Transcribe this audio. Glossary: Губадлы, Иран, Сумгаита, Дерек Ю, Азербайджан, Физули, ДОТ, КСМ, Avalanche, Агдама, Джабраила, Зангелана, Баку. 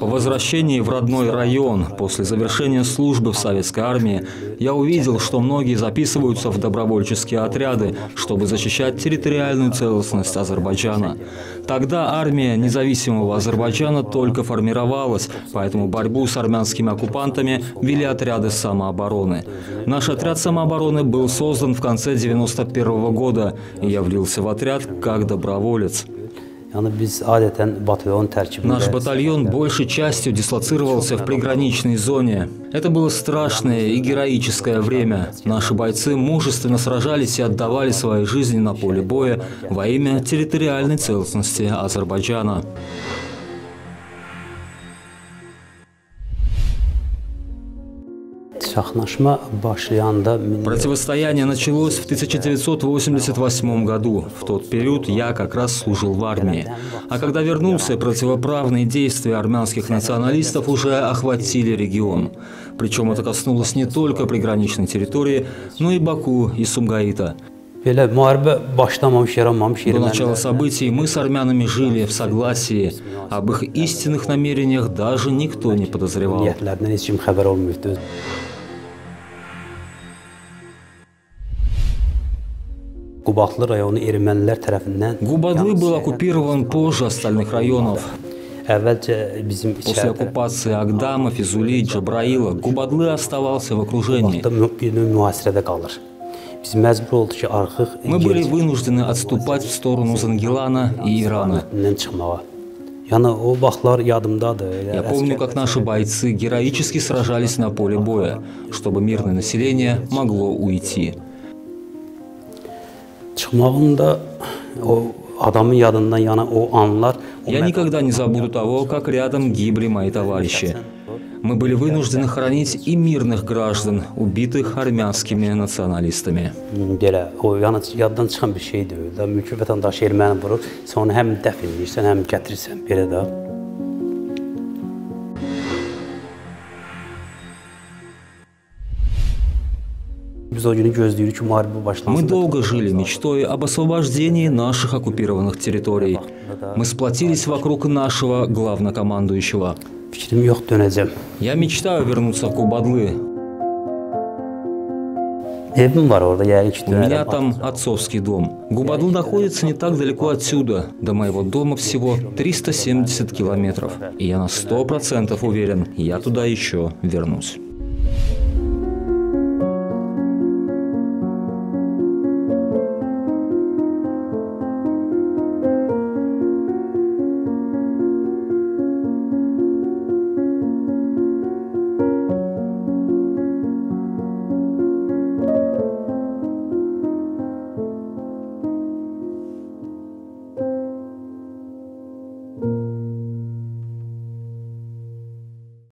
По возвращении в родной район после завершения службы в советской армии я увидел, что многие записываются в добровольческие отряды, чтобы защищать территориальную целостность Азербайджана. Тогда армия независимого Азербайджана только формировалась, поэтому борьбу с армянскими оккупантами вели отряды самообороны. Наш отряд самообороны был создан в конце 1991 года, и я влился в отряд как доброволец. Наш батальон большей частью дислоцировался в приграничной зоне. Это было страшное и героическое время. Наши бойцы мужественно сражались и отдавали свои жизни на поле боя во имя территориальной целостности Азербайджана. Противостояние началось в 1988 году. В тот период я как раз служил в армии. А когда вернулся, противоправные действия армянских националистов уже охватили регион. Причем это коснулось не только приграничной территории, но и Баку и Сумгаита. До начала событий мы с армянами жили в согласии. Об их истинных намерениях даже никто не подозревал. Губадлы был оккупирован позже остальных районов. После оккупации Агдама, Физули, Джабраила Губадлы оставался в окружении. Мы были вынуждены отступать в сторону Зангелана и Ирана. Я помню, как наши бойцы героически сражались на поле боя, чтобы мирное население могло уйти. Я никогда не забуду того, как рядом гибли мои товарищи. Мы были вынуждены хоронить и мирных граждан, убитых армянскими националистами. Мы долго жили мечтой об освобождении наших оккупированных территорий. Мы сплотились вокруг нашего главнокомандующего. Я мечтаю вернуться в Губадлы. У меня там отцовский дом. Губадлы находится не так далеко отсюда. До моего дома всего 370 километров. И я на 100% уверен, я туда еще вернусь.